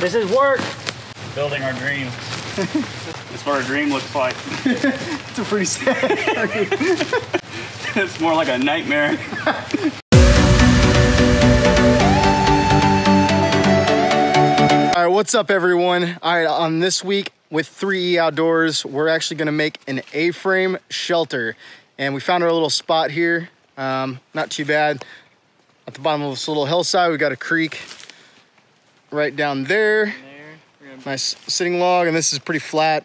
This is work. Building our dream. That's what our dream looks like. It's a pretty sad. It's more like a nightmare. All right, what's up, everyone? All right, on this week with 3E Outdoors, we're actually gonna make an A-frame shelter. And we found our little spot here, not too bad. At the bottom of this little hillside, we got a creek right down there. Nice sitting log, and this is pretty flat,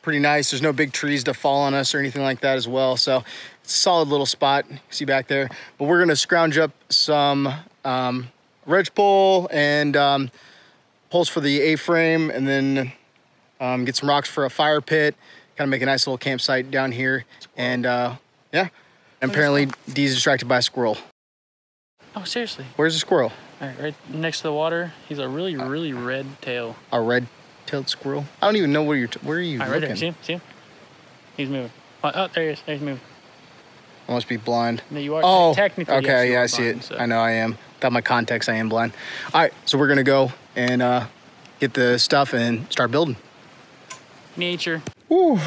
pretty nice. There's no big trees to fall on us or anything like that as well. So it's a solid little spot, you see back there. But we're gonna scrounge up some ridge pole and poles for the A-frame, and then get some rocks for a fire pit, kind of make a nice little campsite down here. And yeah, and apparently Dee's distracted by a squirrel. Oh, seriously? Where's the squirrel? Right next to the water. He's a really, really red tail. A red-tailed squirrel? I don't even know where you're... Where are you looking? Right there. See him? See him? He's moving. Oh, there he is. There's moving. I must be blind. No, you are. Oh, technically. Okay, yeah, I see it. So. I know I am. Without my context, I am blind. All right, so we're going to go and get the stuff and start building. Nature. Ooh.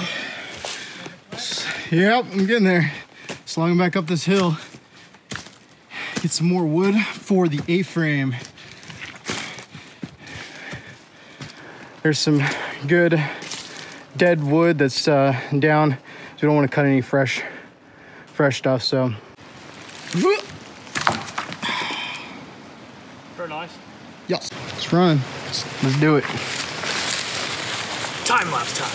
Yep, I'm getting there. Slung back up this hill. Get some more wood for the A-frame. There's some good dead wood that's down. So we don't want to cut any fresh stuff. So. Very nice. Yes. Let's run. Let's do it. Time lapse time.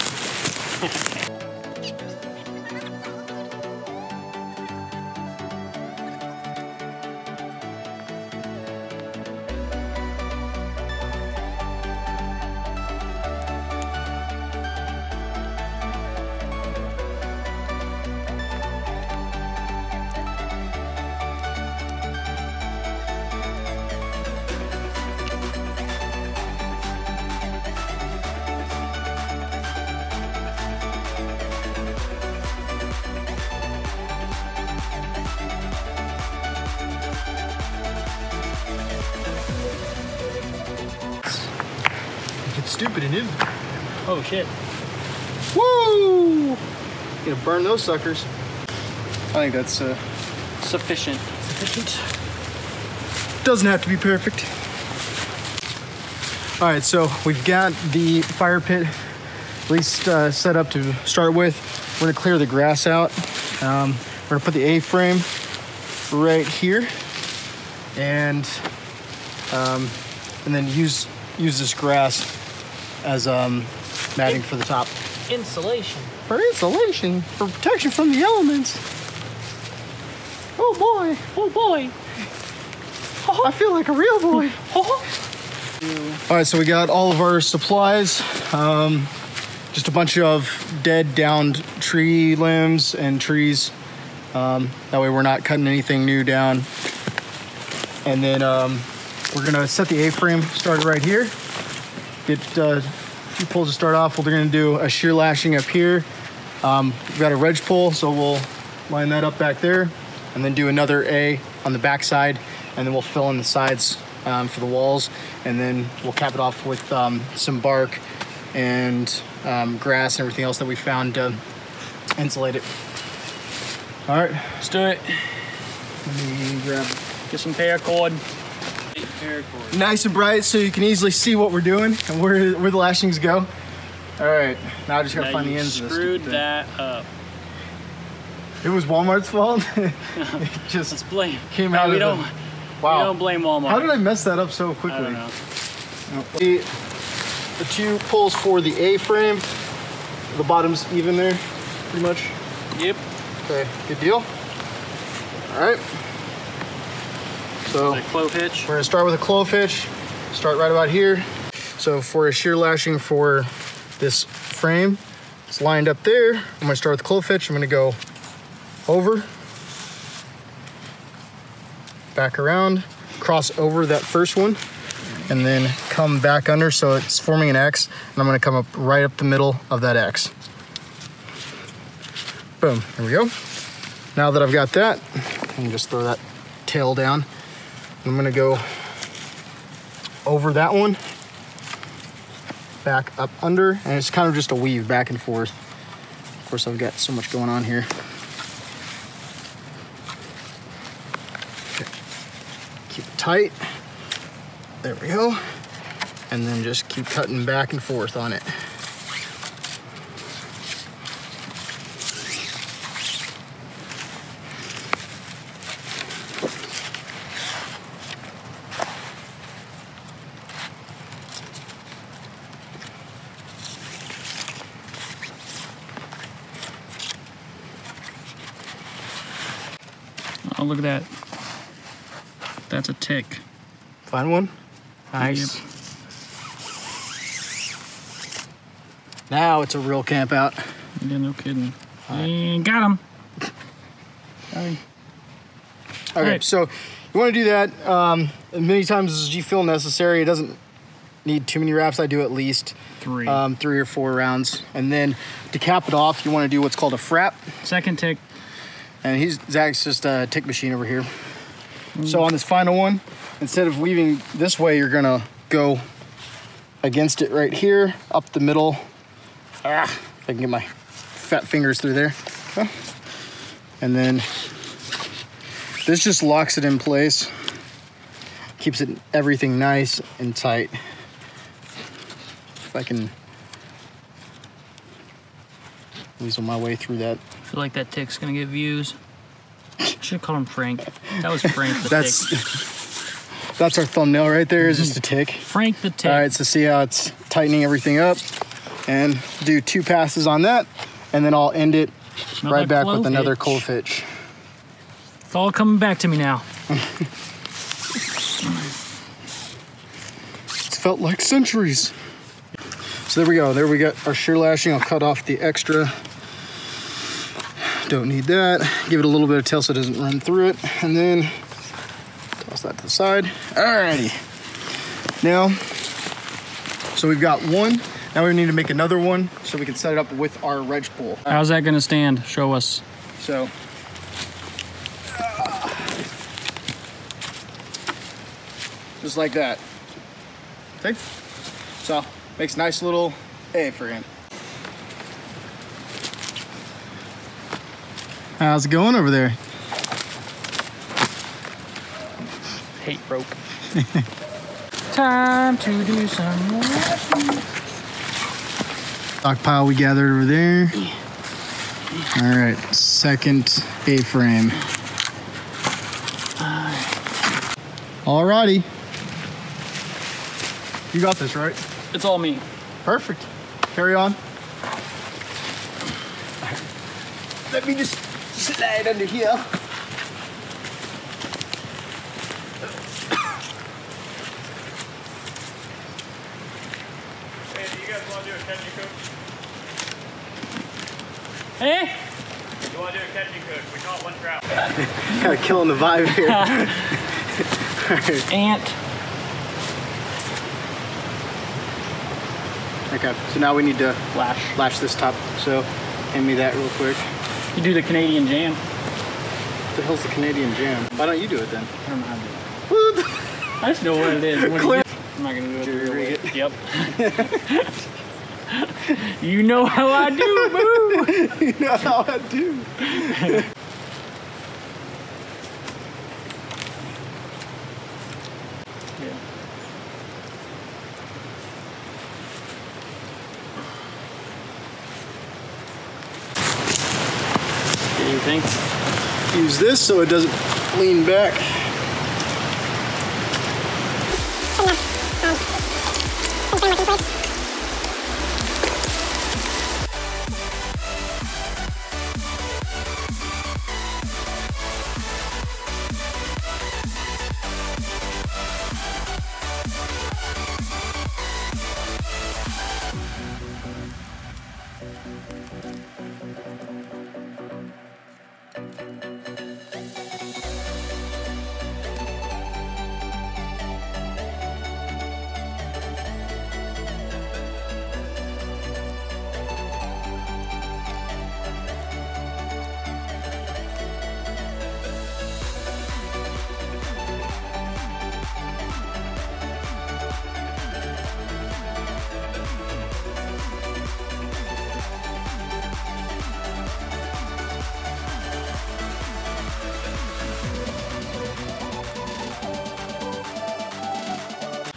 Stupid and new. Oh shit. Woo! Gonna burn those suckers. I think that's sufficient. Sufficient. Doesn't have to be perfect. All right, so we've got the fire pit at least set up to start with. We're gonna clear the grass out. We're gonna put the A-frame right here, and then use this grass as matting for the top. Insulation. For insulation, for protection from the elements. Oh boy, oh boy. Oh. I feel like a real boy. Oh. All right, so we got all of our supplies. Just a bunch of dead, downed tree limbs and trees. That way we're not cutting anything new down. And then we're gonna set the A-frame, start right here. Get a few poles to start off. We're gonna do a shear lashing up here. We've got a wedge pole, so we'll line that up back there and then do another A on the back side, and then we'll fill in the sides for the walls, and then we'll cap it off with some bark and grass and everything else that we found to insulate it. All right. Let's do it. Let me grab, get some paracord. Nice and bright, so you can easily see what we're doing and where the lashings go. All right, now I just gotta find the ends of this. Screwed that up. It was Walmart's fault. It just Let's blame. Came no, out we of don't, Wow. We don't blame Walmart. How did I mess that up so quickly? I don't know. The two poles for the A-frame. The bottom's even there, pretty much. Yep. Okay, good deal. All right. So clove hitch. We're gonna start with a clove hitch, start right about here. So for a shear lashing for this frame, it's lined up there. I'm gonna start with the clove hitch. I'm gonna go over, back around, cross over that first one, and then come back under so it's forming an X, and I'm gonna come up right up the middle of that X. Boom, there we go. Now that I've got that, I can just throw that tail down. I'm gonna go over that one, back up under, and it's kind of just a weave back and forth. Of course, I've got so much going on here. Okay. Keep it tight. There we go. And then just keep cutting back and forth on it. Oh, look at that. That's a tick. Find one? Nice. Yep. Now it's a real camp out. Yeah, no kidding. Right. And got him. Okay, right. So you want to do that many times as you feel necessary. It doesn't need too many wraps. I do at least three or four rounds. And then to cap it off, you want to do what's called a frap. Second tick. And Zach's just a tick machine over here. Mm. So on this final one, instead of weaving this way, you're going to go against it right here, up the middle. Ah, if I can get my fat fingers through there. Okay. And then this just locks it in place. Keeps it everything nice and tight. If I can weasel my way through that. I feel like that tick's gonna get views. I should've called him Frank. That was Frank the tick. That's our thumbnail right there, is just a tick. Frank the tick. All right, so see how it's tightening everything up. And do two passes on that, and then I'll end it right back with another clothitch. It's all coming back to me now. It's felt like centuries. So there we go. There we got our shear lashing. I'll cut off the extra. Don't need that. Give it a little bit of tail so it doesn't run through it. And then toss that to the side. Alrighty. Now, so we've got one. Now we need to make another one so we can set it up with our wedge pole. How's that gonna stand? Show us. So, just like that. Okay? So, makes a nice little A-frame. How's it going over there? Hate rope. Time to do some washing. Stockpile we gathered over there. All right, second A-frame. All righty. You got this, right? It's all me. Perfect. Carry on. Let me just slide under here. Eh? You want to do a catch and cook? We caught one trout. Kind of killing the vibe here. Right. Ant. Okay, so now we need to lash this top. So hand me that real quick. You do the Canadian jam. What the hell's the Canadian jam? Why don't you do it then? I don't know how to do it. I just know what it is. I'm not going to do it. Read it. Yep. You know how I do, boo! You know how I do. Yeah. What do you think? Use this so it doesn't lean back.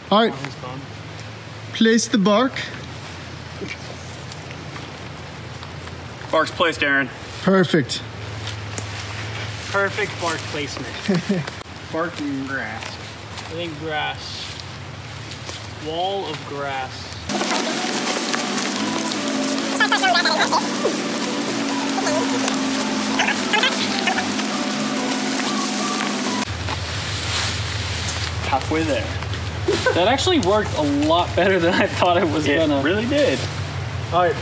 All right, place the bark. Bark's placed, Aaron. Perfect. Perfect bark placement. Bark and grass. I think grass. Wall of grass. Halfway there. That actually worked a lot better than I thought it was gonna. It really did. All right.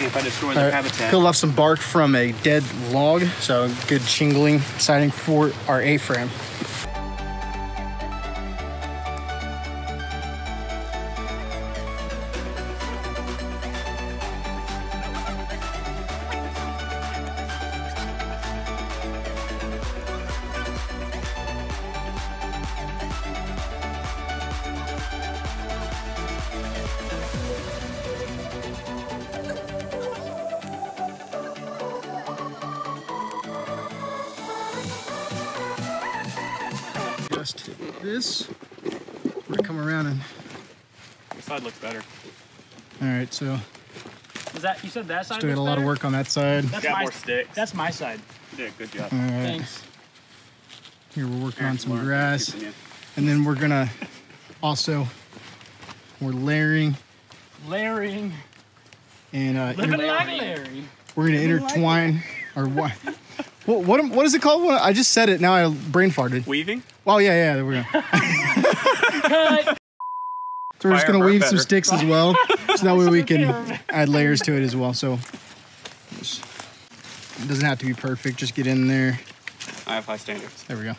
If I destroy their habitat. He'll left some bark from a dead log, so good shingling siding for our A-frame. This, we're gonna come around and the side looks better. All right, so is that you said that side? Doing a lot of work on that side. That's got more sticks. That's my side. Yeah, good job. All right. Thanks. Here we're working on some grass, and then we're gonna also we're layering, and we're gonna intertwine our what is it called? What, I just said it. Now I brain farted. Weaving. Oh yeah, there we go. So we're just gonna weave some sticks as well, so that way we can add layers to it as well. So it doesn't have to be perfect. Just get in there. I have high standards. There we go.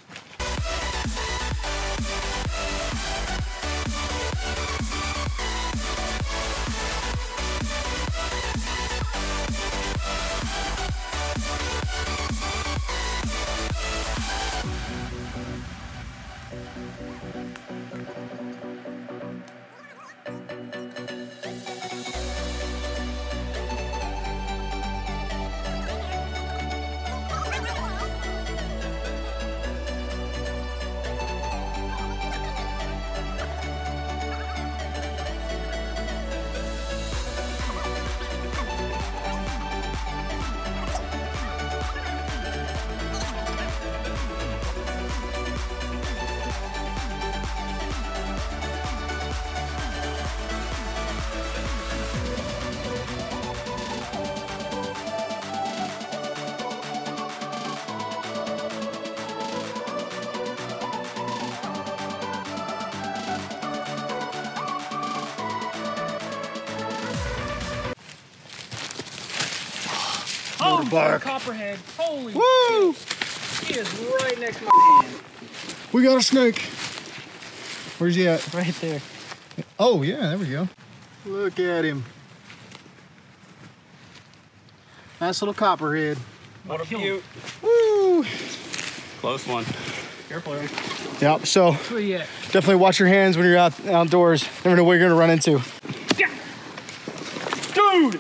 Oh, bark. Copperhead. Holy woo! Shit. He is right next to my hand. We got a snake. Where's he at? Right there. Oh, yeah, there we go. Look at him. Nice little copperhead. What a cute. Woo! Close one. Careful. Yep, so definitely watch your hands when you're outdoors. Never know what you're going to run into. Yeah. Dude!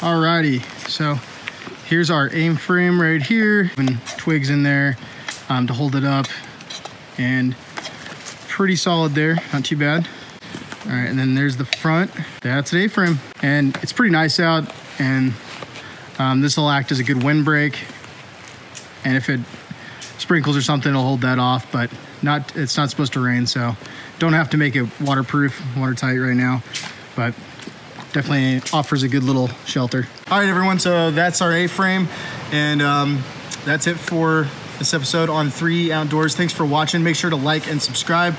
Alrighty, so here's our A-frame right here, and twigs in there to hold it up, and pretty solid there, not too bad. All right, and then there's the front. That's an A-frame, and it's pretty nice out, and this will act as a good windbreak, and if it sprinkles or something, it'll hold that off, but it's not supposed to rain, so don't have to make it waterproof, watertight right now, but definitely offers a good little shelter. All right, everyone, so that's our A-frame, and that's it for this episode on 3E Outdoors. Thanks for watching. Make sure to like and subscribe,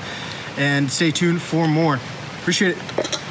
and stay tuned for more. Appreciate it.